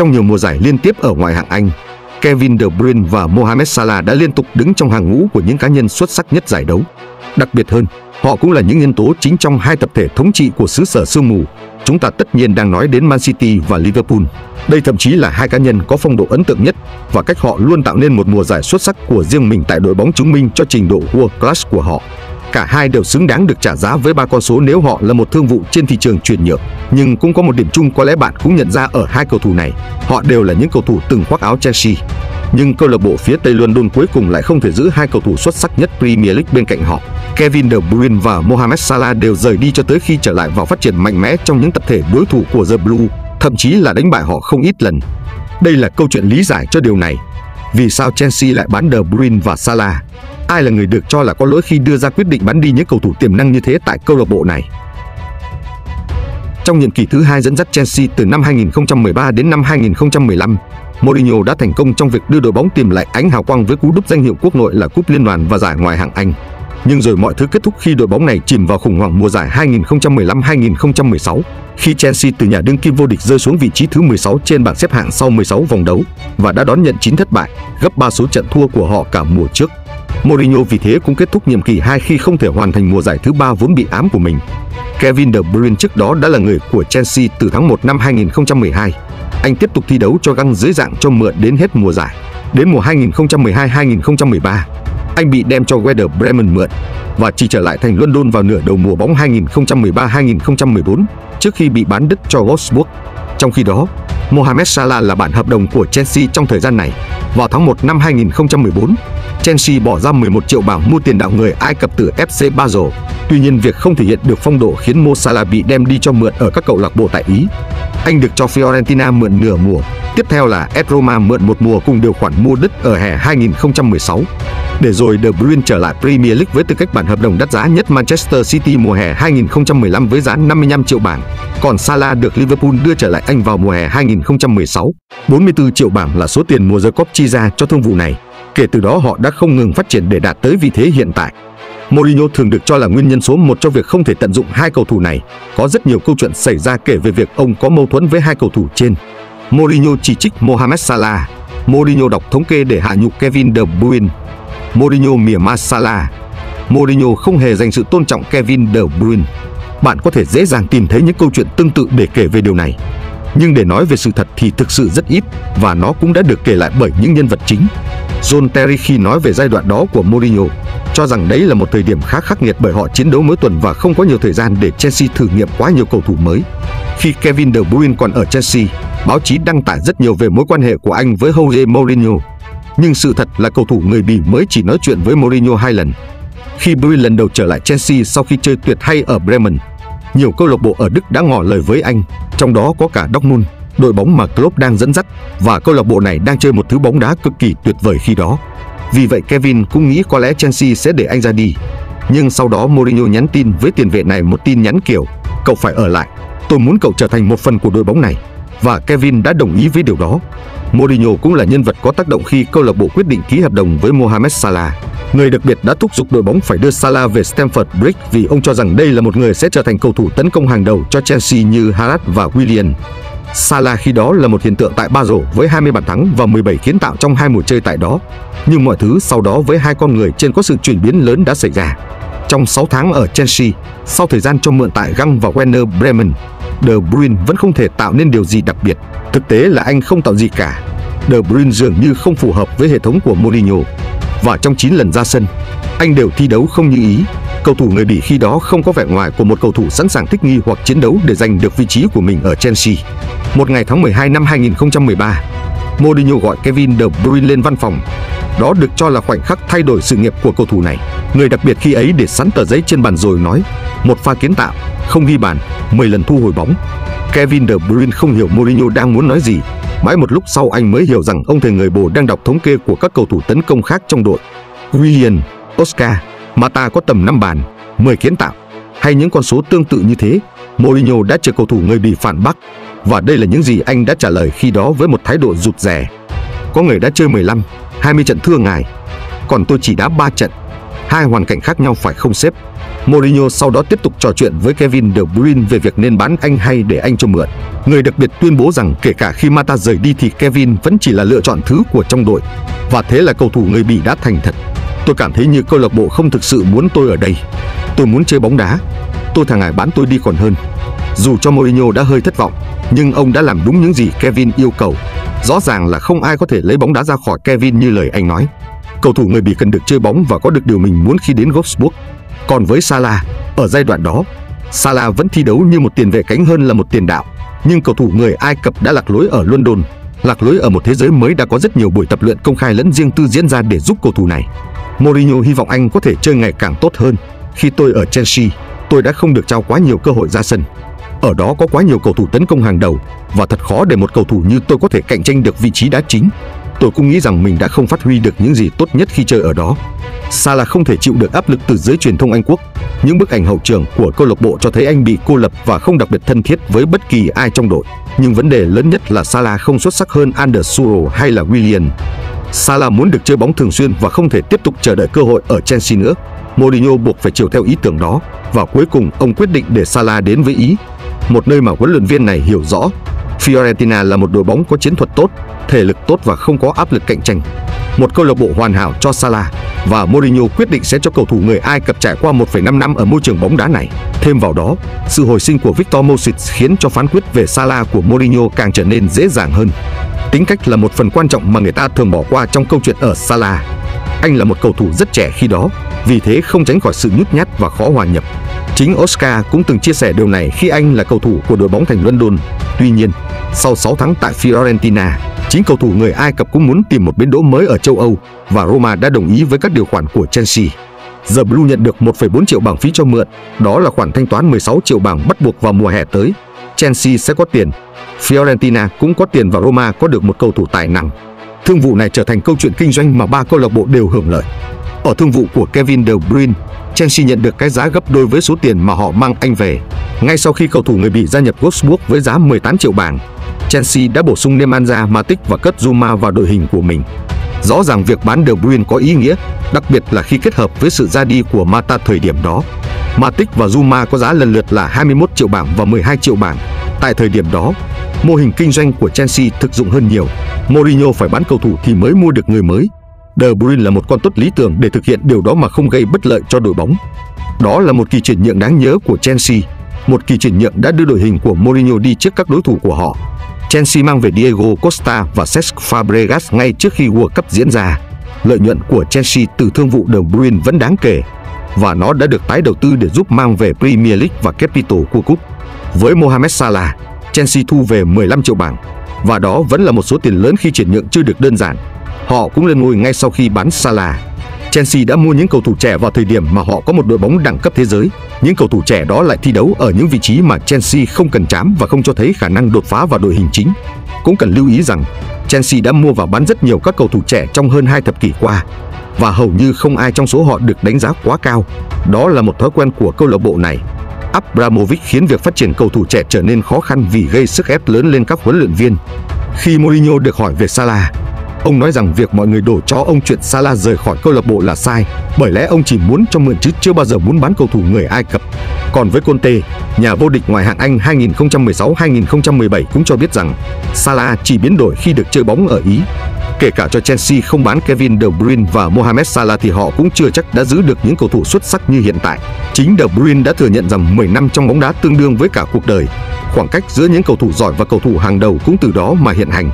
Trong nhiều mùa giải liên tiếp ở ngoại hạng Anh, Kevin De Bruyne và Mohamed Salah đã liên tục đứng trong hàng ngũ của những cá nhân xuất sắc nhất giải đấu. Đặc biệt hơn, họ cũng là những nhân tố chính trong hai tập thể thống trị của xứ sở sương mù. Chúng ta tất nhiên đang nói đến Man City và Liverpool. Đây thậm chí là hai cá nhân có phong độ ấn tượng nhất, và cách họ luôn tạo nên một mùa giải xuất sắc của riêng mình tại đội bóng chứng minh cho trình độ world class của họ. Cả hai đều xứng đáng được trả giá với 3 con số nếu họ là một thương vụ trên thị trường chuyển nhượng. Nhưng cũng có một điểm chung có lẽ bạn cũng nhận ra ở hai cầu thủ này. Họ đều là những cầu thủ từng khoác áo Chelsea. Nhưng câu lạc bộ phía Tây London cuối cùng lại không thể giữ hai cầu thủ xuất sắc nhất Premier League bên cạnh họ. Kevin De Bruyne và Mohamed Salah đều rời đi cho tới khi trở lại vào phát triển mạnh mẽ trong những tập thể đối thủ của The Blue, thậm chí là đánh bại họ không ít lần. Đây là câu chuyện lý giải cho điều này. Vì sao Chelsea lại bán De Bruyne và Salah? Ai là người được cho là có lỗi khi đưa ra quyết định bán đi những cầu thủ tiềm năng như thế tại câu lạc bộ này? Trong nhiệm kỳ thứ hai dẫn dắt Chelsea từ năm 2013 đến năm 2015, Mourinho đã thành công trong việc đưa đội bóng tìm lại ánh hào quang với cú đúp danh hiệu quốc nội là Cúp Liên đoàn và giải ngoại hạng Anh. Nhưng rồi mọi thứ kết thúc khi đội bóng này chìm vào khủng hoảng mùa giải 2015-2016, khi Chelsea từ nhà đương kim vô địch rơi xuống vị trí thứ 16 trên bảng xếp hạng sau 16 vòng đấu và đã đón nhận 9 thất bại, gấp 3 số trận thua của họ cả mùa trước. Mourinho vì thế cũng kết thúc nhiệm kỳ 2 khi không thể hoàn thành mùa giải thứ 3 vốn bị ám của mình. Kevin De Bruyne trước đó đã là người của Chelsea từ tháng 1 năm 2012. Anh tiếp tục thi đấu cho găng dưới dạng cho mượn đến hết mùa giải. Đến mùa 2012-2013, anh bị đem cho Werder Bremen mượn và chỉ trở lại thành London vào nửa đầu mùa bóng 2013-2014 trước khi bị bán đứt cho Wolfsburg. Trong khi đó, Mohamed Salah là bản hợp đồng của Chelsea trong thời gian này. Vào tháng 1 năm 2014, Chelsea bỏ ra 11 triệu bảng mua tiền đạo người Ai Cập từ FC Basel. Tuy nhiên, việc không thể hiện được phong độ khiến Mo Salah bị đem đi cho mượn ở các câu lạc bộ tại Ý. Anh được cho Fiorentina mượn nửa mùa, tiếp theo là AS Roma mượn một mùa cùng điều khoản mua đứt ở hè 2016. Để rồi De Bruyne trở lại Premier League với tư cách bản hợp đồng đắt giá nhất Manchester City mùa hè 2015 với giá 55 triệu bảng. Còn Salah được Liverpool đưa trở lại Anh vào mùa hè 2016. 44 triệu bảng là số tiền mùa The Cop chi ra cho thương vụ này. Kể từ đó họ đã không ngừng phát triển để đạt tới vị thế hiện tại. Mourinho thường được cho là nguyên nhân số 1 cho việc không thể tận dụng hai cầu thủ này. Có rất nhiều câu chuyện xảy ra kể về việc ông có mâu thuẫn với hai cầu thủ trên. Mourinho chỉ trích Mohamed Salah. Mourinho đọc thống kê để hạ nhục Kevin De Bruyne. Mourinho mỉa mai Salah. Mourinho không hề dành sự tôn trọng Kevin De Bruyne. Bạn có thể dễ dàng tìm thấy những câu chuyện tương tự để kể về điều này. Nhưng để nói về sự thật thì thực sự rất ít, và nó cũng đã được kể lại bởi những nhân vật chính. John Terry khi nói về giai đoạn đó của Mourinho, cho rằng đấy là một thời điểm khá khắc nghiệt bởi họ chiến đấu mỗi tuần và không có nhiều thời gian để Chelsea thử nghiệm quá nhiều cầu thủ mới. Khi Kevin De Bruyne còn ở Chelsea, báo chí đăng tải rất nhiều về mối quan hệ của anh với Jose Mourinho. Nhưng sự thật là cầu thủ người Bỉ mới chỉ nói chuyện với Mourinho 2 lần. Khi Bruyne lần đầu trở lại Chelsea sau khi chơi tuyệt hay ở Bremen, nhiều câu lạc bộ ở Đức đã ngỏ lời với anh, trong đó có cả Dortmund, đội bóng mà Klopp đang dẫn dắt, và câu lạc bộ này đang chơi một thứ bóng đá cực kỳ tuyệt vời khi đó. Vì vậy Kevin cũng nghĩ có lẽ Chelsea sẽ để anh ra đi. Nhưng sau đó Mourinho nhắn tin với tiền vệ này một tin nhắn kiểu: "Cậu phải ở lại, tôi muốn cậu trở thành một phần của đội bóng này." Và Kevin đã đồng ý với điều đó. Mourinho cũng là nhân vật có tác động khi câu lạc bộ quyết định ký hợp đồng với Mohamed Salah. Người đặc biệt đã thúc giục đội bóng phải đưa Salah về Stamford Bridge vì ông cho rằng đây là một người sẽ trở thành cầu thủ tấn công hàng đầu cho Chelsea như Hazard và Willian. Salah khi đó là một hiện tượng tại Basel với 20 bàn thắng và 17 kiến tạo trong 2 mùa chơi tại đó. Nhưng mọi thứ sau đó với hai con người trên có sự chuyển biến lớn đã xảy ra. Trong 6 tháng ở Chelsea, sau thời gian cho mượn tại Găng và Werder Bremen, De Bruyne vẫn không thể tạo nên điều gì đặc biệt. Thực tế là anh không tạo gì cả. De Bruyne dường như không phù hợp với hệ thống của Mourinho. Và trong 9 lần ra sân, anh đều thi đấu không như ý. Cầu thủ người Bỉ khi đó không có vẻ ngoài của một cầu thủ sẵn sàng thích nghi hoặc chiến đấu để giành được vị trí của mình ở Chelsea. Một ngày tháng 12 năm 2013, Mourinho gọi Kevin De Bruyne lên văn phòng. Đó được cho là khoảnh khắc thay đổi sự nghiệp của cầu thủ này. Người đặc biệt khi ấy để sẵn tờ giấy trên bàn rồi nói: "Một pha kiến tạo, không ghi bàn, 10 lần thu hồi bóng." Kevin De Bruyne không hiểu Mourinho đang muốn nói gì. Mãi một lúc sau anh mới hiểu rằng ông thầy người Bồ đang đọc thống kê của các cầu thủ tấn công khác trong đội. Willian, Oscar, Mata có tầm 5 bàn, 10 kiến tạo hay những con số tương tự như thế. Mourinho đã chờ cầu thủ người Bỉ phản bác, và đây là những gì anh đã trả lời khi đó với một thái độ rụt rè: "Có người đã chơi 15, 20 trận thưa ngài, còn tôi chỉ đá 3 trận. Hai hoàn cảnh khác nhau phải không sếp?" Mourinho sau đó tiếp tục trò chuyện với Kevin De Bruyne về việc nên bán anh hay để anh cho mượn. Người đặc biệt tuyên bố rằng kể cả khi Mata rời đi thì Kevin vẫn chỉ là lựa chọn thứ của trong đội. Và thế là cầu thủ người Bỉ đã thành thật. Tôi cảm thấy như câu lạc bộ không thực sự muốn tôi ở đây. Tôi muốn chơi bóng đá. Tôi thà ngại bán tôi đi còn hơn. Dù cho Mourinho đã hơi thất vọng, nhưng ông đã làm đúng những gì Kevin yêu cầu. Rõ ràng là không ai có thể lấy bóng đá ra khỏi Kevin như lời anh nói. Cầu thủ người Bỉ cần được chơi bóng và có được điều mình muốn khi đến Wolfsburg. Còn với Salah, ở giai đoạn đó, Salah vẫn thi đấu như một tiền vệ cánh hơn là một tiền đạo. Nhưng cầu thủ người Ai Cập đã lạc lối ở London, lạc lối ở một thế giới mới đã có rất nhiều buổi tập luyện công khai lẫn riêng tư diễn ra để giúp cầu thủ này. Mourinho hy vọng anh có thể chơi ngày càng tốt hơn. Khi tôi ở Chelsea, tôi đã không được trao quá nhiều cơ hội ra sân. Ở đó có quá nhiều cầu thủ tấn công hàng đầu và thật khó để một cầu thủ như tôi có thể cạnh tranh được vị trí đá chính. Tôi cũng nghĩ rằng mình đã không phát huy được những gì tốt nhất khi chơi ở đó. Salah không thể chịu được áp lực từ giới truyền thông Anh Quốc. Những bức ảnh hậu trường của câu lạc bộ cho thấy anh bị cô lập và không đặc biệt thân thiết với bất kỳ ai trong đội. Nhưng vấn đề lớn nhất là Salah không xuất sắc hơn Anderson hay là Willian. Salah muốn được chơi bóng thường xuyên và không thể tiếp tục chờ đợi cơ hội ở Chelsea nữa. Mourinho buộc phải chiều theo ý tưởng đó và cuối cùng ông quyết định để Salah đến với Ý, một nơi mà huấn luyện viên này hiểu rõ. Fiorentina là một đội bóng có chiến thuật tốt, thể lực tốt và không có áp lực cạnh tranh. Một câu lạc bộ hoàn hảo cho Salah và Mourinho quyết định sẽ cho cầu thủ người Ai Cập trải qua 1,5 năm ở môi trường bóng đá này. Thêm vào đó, sự hồi sinh của Victor Moses khiến cho phán quyết về Salah của Mourinho càng trở nên dễ dàng hơn. Tính cách là một phần quan trọng mà người ta thường bỏ qua trong câu chuyện ở Salah. Anh là một cầu thủ rất trẻ khi đó, vì thế không tránh khỏi sự nhút nhát và khó hòa nhập. Chính Oscar cũng từng chia sẻ điều này khi anh là cầu thủ của đội bóng thành London. Tuy nhiên, sau 6 tháng tại Fiorentina, chính cầu thủ người Ai Cập cũng muốn tìm một bến đỗ mới ở châu Âu và Roma đã đồng ý với các điều khoản của Chelsea. The Blue nhận được 1,4 triệu bảng phí cho mượn, đó là khoản thanh toán 16 triệu bảng bắt buộc vào mùa hè tới. Chelsea sẽ có tiền, Fiorentina cũng có tiền và Roma có được một cầu thủ tài năng. Thương vụ này trở thành câu chuyện kinh doanh mà ba câu lạc bộ đều hưởng lợi. Ở thương vụ của Kevin De Bruyne, Chelsea nhận được cái giá gấp đôi với số tiền mà họ mang anh về. Ngay sau khi cầu thủ người Bỉ gia nhập Wolfsburg với giá 18 triệu bảng, Chelsea đã bổ sung Nemanja Matic và cất Zuma vào đội hình của mình. Rõ ràng việc bán De Bruyne có ý nghĩa, đặc biệt là khi kết hợp với sự ra đi của Mata thời điểm đó. Matic và Zuma có giá lần lượt là 21 triệu bảng và 12 triệu bảng. Tại thời điểm đó, mô hình kinh doanh của Chelsea thực dụng hơn nhiều. Mourinho phải bán cầu thủ thì mới mua được người mới. De Bruyne là một con tốt lý tưởng để thực hiện điều đó mà không gây bất lợi cho đội bóng. Đó là một kỳ chuyển nhượng đáng nhớ của Chelsea, một kỳ chuyển nhượng đã đưa đội hình của Mourinho đi trước các đối thủ của họ. Chelsea mang về Diego Costa và Cesc Fabregas ngay trước khi World Cup diễn ra. Lợi nhuận của Chelsea từ thương vụ De Bruyne vẫn đáng kể và nó đã được tái đầu tư để giúp mang về Premier League và Capital của cúp. Với Mohamed Salah, Chelsea thu về 15 triệu bảng và đó vẫn là một số tiền lớn khi chuyển nhượng chưa được đơn giản. Họ cũng lên ngôi ngay sau khi bán Salah. Chelsea đã mua những cầu thủ trẻ vào thời điểm mà họ có một đội bóng đẳng cấp thế giới. Những cầu thủ trẻ đó lại thi đấu ở những vị trí mà Chelsea không cần chám và không cho thấy khả năng đột phá vào đội hình chính. Cũng cần lưu ý rằng Chelsea đã mua và bán rất nhiều các cầu thủ trẻ trong hơn 2 thập kỷ qua và hầu như không ai trong số họ được đánh giá quá cao. Đó là một thói quen của câu lạc bộ này. Abramovich khiến việc phát triển cầu thủ trẻ trở nên khó khăn vì gây sức ép lớn lên các huấn luyện viên. Khi Mourinho được hỏi về Salah, ông nói rằng việc mọi người đổ cho ông chuyện Salah rời khỏi câu lạc bộ là sai, bởi lẽ ông chỉ muốn cho mượn chứ chưa bao giờ muốn bán cầu thủ người Ai Cập. Còn với Conte, nhà vô địch ngoại hạng Anh 2016-2017 cũng cho biết rằng Salah chỉ biến đổi khi được chơi bóng ở Ý. Kể cả cho Chelsea không bán Kevin De Bruyne và Mohamed Salah thì họ cũng chưa chắc đã giữ được những cầu thủ xuất sắc như hiện tại. Chính De Bruyne đã thừa nhận rằng 10 năm trong bóng đá tương đương với cả cuộc đời. Khoảng cách giữa những cầu thủ giỏi và cầu thủ hàng đầu cũng từ đó mà hiện hành.